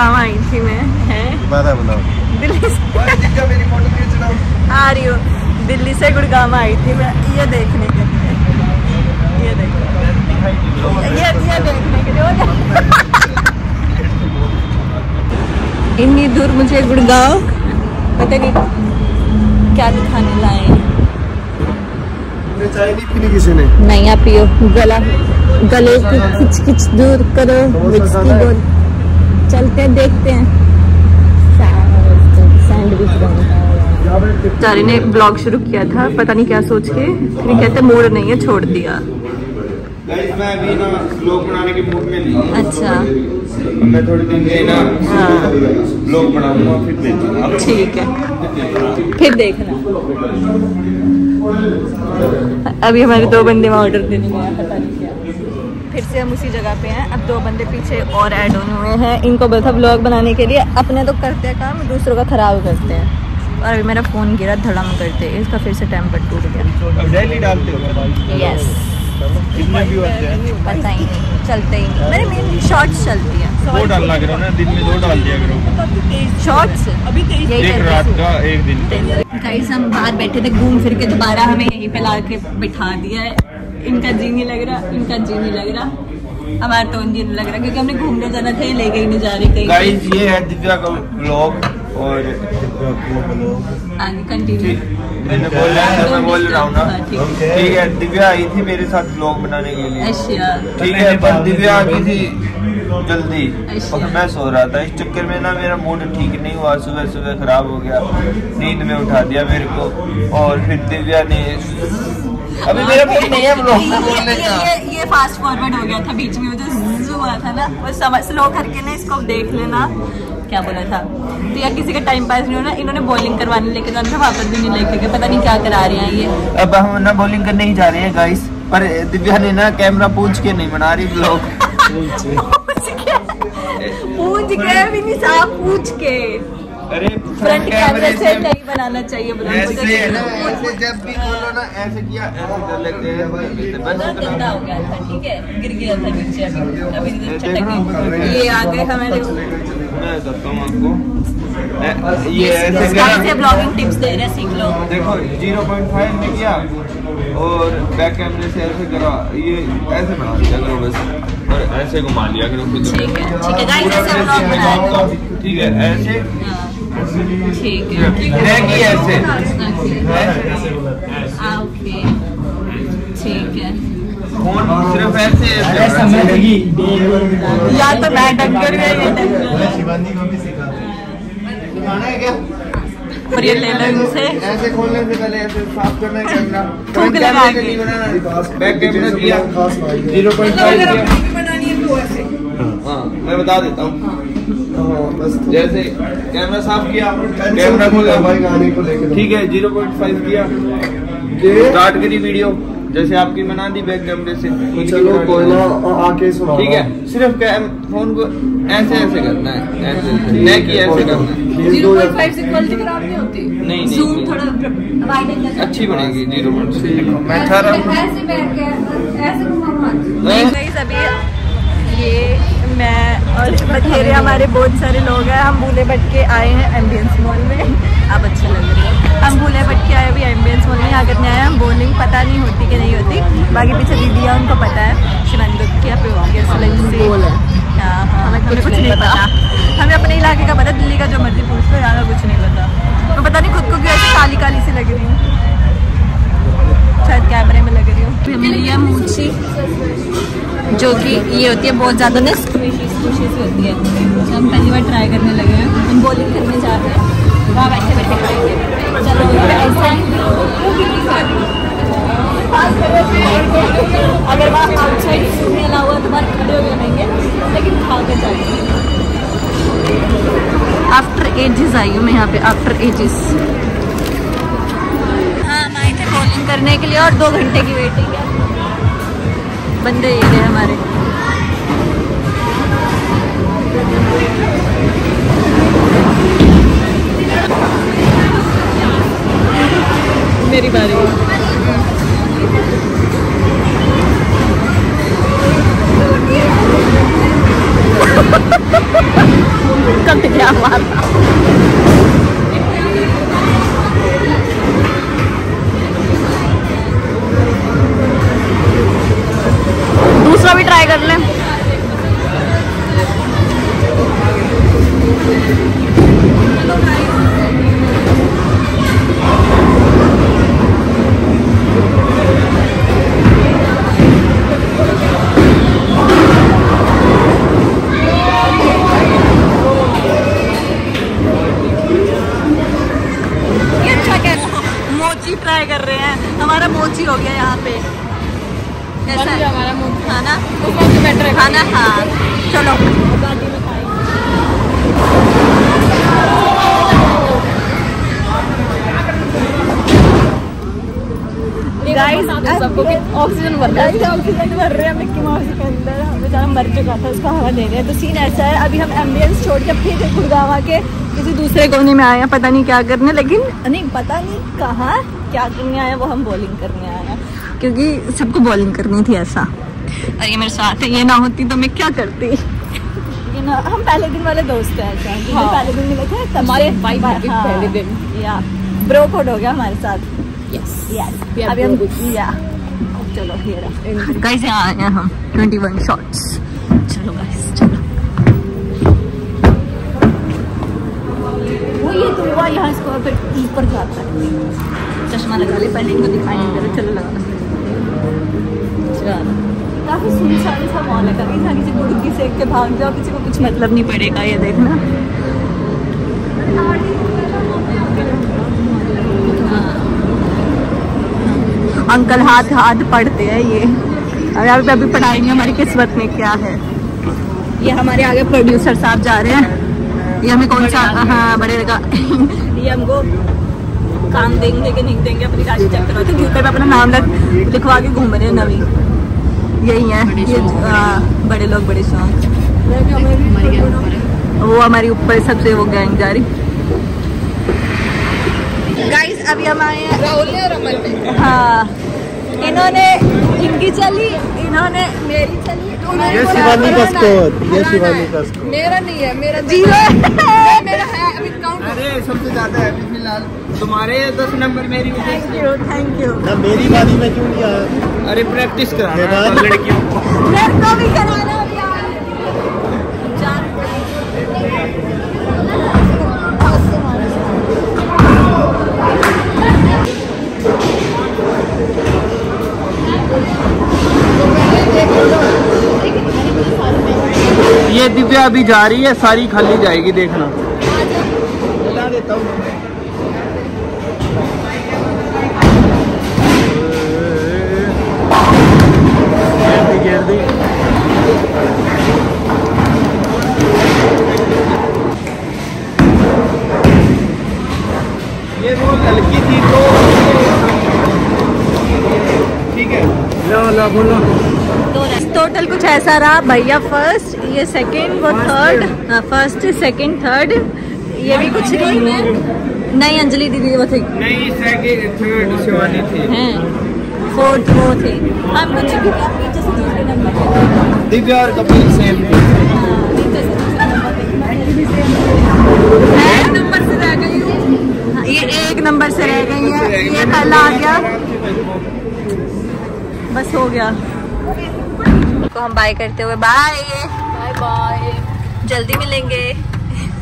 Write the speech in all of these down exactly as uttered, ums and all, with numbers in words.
गुड़गांव आई थी मैं, है दिल्ली से आ रही हूँ, दिल्ली से गुड़गांव आई थी मैं ये देखने के लिए, ये देखने ये ये देखने के लिए। इतनी दूर मुझे गुड़गांव, पता नहीं क्या दिखाने लाए। चाय नहीं पीनी किसी ने? नहीं, आप पियो, गला गले की खिच खिच दूर करो, बोल। चलते हैं, देखते हैं। चारी ने एक ब्लॉग शुरू किया था, पता नहीं क्या सोच के, फिर कहते मूड नहीं है, छोड़ दिया। मैं अभी ना ब्लॉग बनाने के मूड में नहीं हूं। अच्छा, मैं थोड़ी दिन गई ना, ब्लॉग बनाऊंगा फिर देखूंगा। ठीक है, फिर देखना। अभी हमारे दो बंदे वहाँ ऑर्डर देने गए, पता नहीं क्या। फिर से हम उसी जगह पे हैं, अब दो बंदे पीछे और ऐड होने हुए हैं। इनको बोला ब्लॉग बनाने के लिए, अपने तो करते हैं काम, दूसरों का खराब करते हैं। और अभी मेरा फ़ोन गिरा, धड़म करते, इसका फिर से टेम्पर टूट गया। यस, पता ही नहीं, चलते ही नहीं। मैंने मेरी शॉर्ट्स चलती है, दो डालना करो ना, दिन में दो डाल दिया करो शॉर्ट्स। अभी एक रात का एक दिन। गाइस, हम बाहर बैठे थे, घूम फिर के दोबारा हमें यहीं पे ला के बिठा दिया है। इनका जी नहीं लग रहा, इनका जी नहीं लग रहा, हमारा तो जी नहीं लग रहा, क्योंकि हमने घूमने जाना था, ले गई नहीं जा रही। गाइस, ये है दिव्या का ब्लॉग और आगे कंटिन्यू। मैंने बोला है, मैं बोल रहा हूँ ना, ठीक है। दिव्या आई थी मेरे साथ ब्लॉग बनाने के लिए, ठीक है, पर दिव्या आ गई थी जल्दी और मैं सो रहा था। इस चक्कर में ना मेरा मूड ठीक नहीं हुआ, सुबह सुबह खराब हो गया, नींद में उठा दिया मेरे को। और फिर दिव्या ने अभी मेरा मूड नहीं है ब्लॉग बोलने का, ये ये फास्ट फॉरवर्ड हो गया था बीच में, जो हुआ था ना वो समझ स्लो करके ना इसको देख लेना। क्या बोला था तो यार, किसी का टाइम पास नहीं होना। इन्होंने बॉलिंग करवाने लेके जाना था, वापस भी नहीं लेके गए, पता नहीं क्या करा रहे हैं ये। अब हम ना बॉलिंग करने ही जा रहे हैं गाइस, पर दिव्या ने ना कैमरा पूछ के नहीं बना रही ब्लॉग, पूछ के भी नहीं साहब, पूछ के। अरे फ्रंट कैमरे से नहीं बनाना चाहिए, ऐसे है ना, ऐसे जब भी बोलो ना ऐसे किया, ऐसे डर लगते हैं भाई, बस गंदा हो गया था, ठीक है, गिर गया था नीचे। अभी अभी ये आ गए हमारे, मैं बताता हूं आपको, ये ऐसे कैसे ब्लॉगिंग टिप्स दे रहे हैं, सीख लो। देखो ज़ीरो पॉइंट फाइव में किया और बैक कैमरे से ऐसे करा, ये ऐसे बना दिया करो बस, और ऐसे घुमा लिया करो खुद। ठीक है, ठीक है गाइस, ऐसे ब्लॉग बनाओ, ठीक है, ऐसे ठीक है, ठीक है, ऐसे ओके, ठीक है। फोन सिर्फ ऐसे ऐसे लगी या तो मैं डंग कर गई, ये डंग शिवानी को भी सिखा सिखाना है क्या? पर ये ले लो इनसे, ऐसे खोलने से पहले ऐसे साफ करना है कैमरा, थूक लगा के बैक कैमरा दिया ज़ीरो पॉइंट फाइव ऐसे। हाँ, मैं बता देता हूँ, बस जैसे कैमरा साफ किया, कैमरा खोला, ठीक है, जीरो पॉइंट फाइव किया, स्टार्ट करी वीडियो, जैसे आपकी बना दी बैक कैमरे से, आके ठीक है, सिर्फ फोन को ऐसे ऐसे करना है, ऐसे नहीं कि ऐसे करना है। ज़ीरो पॉइंट फाइव से क्वालिटी खराब नहीं होती, नहीं नहीं, थोड़ा वाइड एंगल अच्छी बनेगी ज़ीरो पॉइंट फाइव। मैं कह रहा हूं ऐसे बैठ के ऐसे घुमा मत। गाइस, अभी ये मैं और बथेरे हमारे बहुत सारे लोग हैं, हम भूले भटके आए हैं एम्बियंस मॉल में। अब अच्छा लग रहा है, हम भूले भटके आए अभी एम्बियंस मॉल में, आकर नहीं आए हम। बोलिंग पता नहीं होती कि नहीं होती, बाकी पीछे दीदी है उनको पता है, शिवानी को क्या पे हो गया हमें कुछ नहीं पता, हमें अपने इलाके का पता, दिल्ली का जो मर्जी पूछ लो, यहाँ कुछ नहीं पता। मैं पता नहीं खुद को क्या काली काली सी लग रही हूँ, शायद कैमरे में लग रही हूँ। हमने लिया मूछी, जो कि ये होती है बहुत ज़्यादा ना स्क्विशीज़ स्क्विशीज़ होती है, तो हम पहली बार ट्राई करने लगे हैं। हम बॉलिंग करने जा रहे हैं, वहाँ बैठे बैठे खाएंगे। चलो ऐसा अगर वहाँ आउटसाइड मेला हुआ तो बाहर खड़े हो जाएंगे, लेकिन खा के जाएंगे। आफ्टर एजेस आई हूँ मैं यहाँ पे, आफ्टर एजेस। हाँ, हम आए थे बॉलिंग करने के लिए और दो घंटे की वेटिंग है। बंदे ये गए हमारे, मेरी बारी। हमारा। दूसरा भी ट्राई कर लें। ये अच्छा कैसा मोची ट्राई कर रहे हैं, हमारा मोची हो गया यहाँ पे। कैसा है हमारा मोची? खाना तो बेटर है खाना। हाँ चलो बाद में खाएंगे। गाइस सबको ऑक्सीजन भर रहा है, ऑक्सीजन भर रहे हैं मिक्की माउस के अंदर। हमें बेचारा मर चुका था, उसका हवा दे रहे हैं। तो सीन ऐसा है, अभी हम एम्बियंस छोड़ के फिर गुड़गांव के किसी दूसरे कोने में आए हैं, पता नहीं क्या करने, लेकिन नहीं पता नहीं कहाँ क्या करने आया, वो हम बॉलिंग करने आए हैं क्योंकि सबको बॉलिंग करनी थी ऐसा। और ये मेरे साथ है, ये ना होती तो मैं क्या करती। ये ना हम पहले दिन वाले दोस्त हैं ऐसा। हाँ। पहले दिन मिले थे हमारे भाई भाई। हाँ। पहले दिन या ब्रो कोड हो गया हमारे साथ। यस यस अभी हम या चलो फिर गाइस यहाँ आए हैं हम इक्कीस शॉट्स। चलो गाइस चलो वो ये दुआ यहाँ इसको फिर ऊपर जाता है। चश्मा लगा ले पहले, इनको दिखाई नहीं दे रहा। चलो लगा चलो। काफी सुनसान सा मॉल है, कभी ना किसी को डिक्की सेक के भाग जाओ, किसी को कुछ मतलब नहीं पड़ेगा। ये देखना अंकल हाथ हाथ पढ़ते हैं ये। अरे यहाँ पे अभी पढ़ाई में हमारी किस्मत में क्या है। ये हमारे आगे प्रोड्यूसर साहब जा रहे हैं, ये हमें कौन सा हाँ बड़े ये हमको काम देंगे कि नहीं देंगे। अपनी गाड़ी चेक करो तो जूते पे अपना नाम लग लिखवा के घूम रहे हैं। नवी यही है बड़े, ये आ, बड़े लोग बड़े शौक। वो हमारी ऊपर सबसे वो गैंग जा रही। गाइस अभी हम आए हैं राहुल और अमल में। हाँ इन्होंने इनकी चली, इन्होंने मेरी चली। ये शिवानी का स्कोर, ये शिवानी का स्कोर। मेरा नहीं है, मेरा जीरो है। मेरा है अभी काउंट। अरे सबसे ज्यादा है अभी फिलहाल तुम्हारे दस नंबर मेरी। Thank you thank you. ना मेरी बारी में क्यों नहीं आया? अरे प्रैक्टिस कराना है लड़कियों को, लड़कों भी कराना है ये। दिव्या अभी जा रही है, सारी खाली जाएगी देखना। ये वो हल्की थी तो ठीक है। ला ला बोलो टोटल कुछ ऐसा रहा। भैया फर्स्ट, ये सेकंड, वो थर्ड। हाँ फर्स्ट सेकंड थर्ड। ये भी कुछ नहीं है। नहीं अंजलि दीदी वो थी, नहीं सेकंड थर्ड शिवानी थी, हैं फोर्थ वो थे। हम कुछ भी अपने जैसे दूसरे नंबर पे दिव्या और कपिल सेम थे। एक नंबर से रह गई हूं, ये एक नंबर से रह गई है। ये पहला आ गया बस हो गया। को हम बाय करते हुए बाय बाय बाय, जल्दी मिलेंगे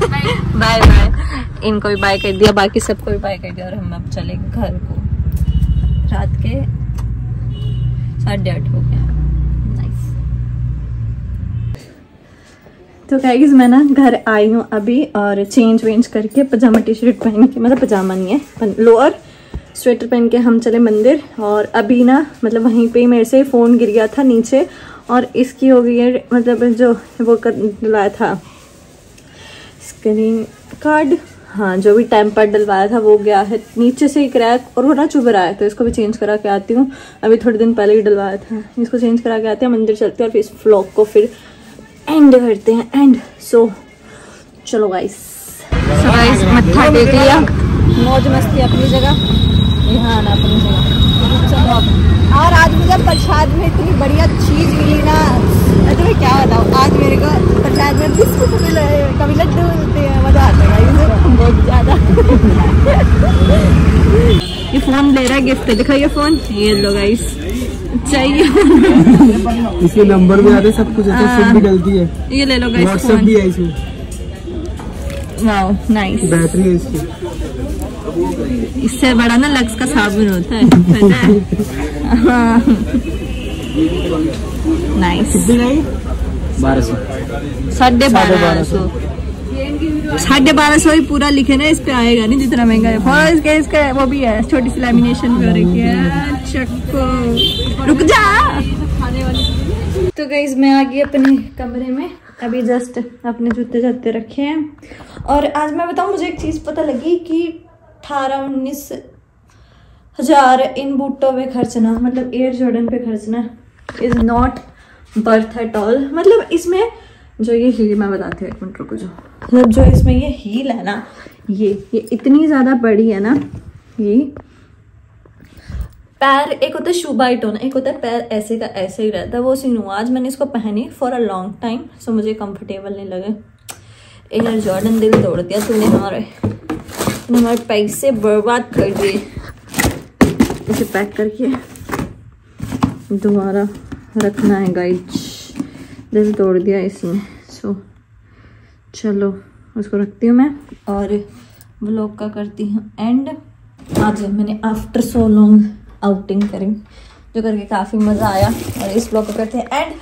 बाय बाय। इनको भी बाय कर दिया, बाकी सबको भी बाय कर दिया और हम अब चले घर को। रात के साढ़े आठ हो गया। तो गाइस मैं ना घर आई हूँ अभी और चेंज वेंज करके पजामा टी शर्ट पहन के, मतलब पजामा नहीं है लोअर स्वेटर पहन के हम चले मंदिर। और अभी ना मतलब वहीं पे मेरे से फ़ोन गिर गया था नीचे और इसकी हो गई है मतलब जो वो कर डलवाया था स्क्रीन कार्ड, हाँ जो भी टाइम पर डलवाया था वो गया है नीचे से ही क्रैक और वो ना चुभ रहा है। तो इसको भी चेंज करा के आती हूँ, अभी थोड़े दिन पहले ही डलवाया था। इसको चेंज करा के आते हैं, मंदिर चलते हैं और फिर इस व्लॉग को फिर एंड करते हैं एंड। सो चलो गाइस गाइस मत्था टेक लिया, मौज मस्ती अपनी जगह, यहाँ आना अपनी जगह। और आज मुझे प्रसाद में इतनी बढ़िया चीज़ मिली ना, तुम्हें क्या बताऊँ। आज मेरे को प्रसाद में बिस्कुट मिले, कभी लड्डू मिलते हैं, मतलब इस्लाम ले रहा है गिफ्ट। दिखाइए फोन, ये लो गाइस चाहिए। इसके नंबर भी आते सब कुछ है, तो सिम भी गलती है। ये ले लो गाइस, व्हाट्सएप भी है इसमें। वाओ नाइस, बैटरी है इसकी। इससे बड़ा ना लक्स का साबुन होता है, पता है। नाइस, बारह सौ साढ़े बारह सौ, साढ़े बारह सौ ही पूरा लिखे ना इस पे, आएगा नहीं जितना महंगा है। और इसके इसका वो भी है, छोटी सी लैमिनेशन कर रखी है। चक्को रुक जा। तो गाइस मैं आ गई अपने कमरे में, अभी जस्ट अपने जूते जूते रखे हैं। और आज मैं बताऊं, मुझे एक चीज़ पता लगी कि अठारह उन्नीस हजार इन बूटों पे खर्चना, मतलब एयर जॉर्डन पे खर्चना is not worth at all. मतलब इसमें जो ये हील, मैं बताती हूँ एक मिनट रुको, जो मतलब जो इसमें ये हील है ना, ये ये इतनी ज़्यादा बड़ी है ना, ये पैर एक होता है शू बाइट होना, एक होता है पैर ऐसे का ऐसे ही रहता है, वो सीन हुआ। आज मैंने इसको पहनी for a long time, so मुझे कंफर्टेबल नहीं लगे। एयर जॉर्डन दिल तोड़ दिया तूने, हमारे हमारे पैसे बर्बाद कर दिए। इसे पैक करके दोबारा रखना है गाइड, दिल तोड़ दिया इसने। सो चलो उसको रखती हूँ मैं और व्लॉग का करती हूँ एंड। आज मैंने आफ्टर सो लॉन्ग आउटिंग करी, जो करके काफ़ी मज़ा आया, और इस व्लॉग को करते हैं एंड।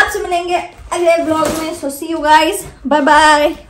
आपसे मिलेंगे अगले व्लॉग में, so see you guys, bye bye.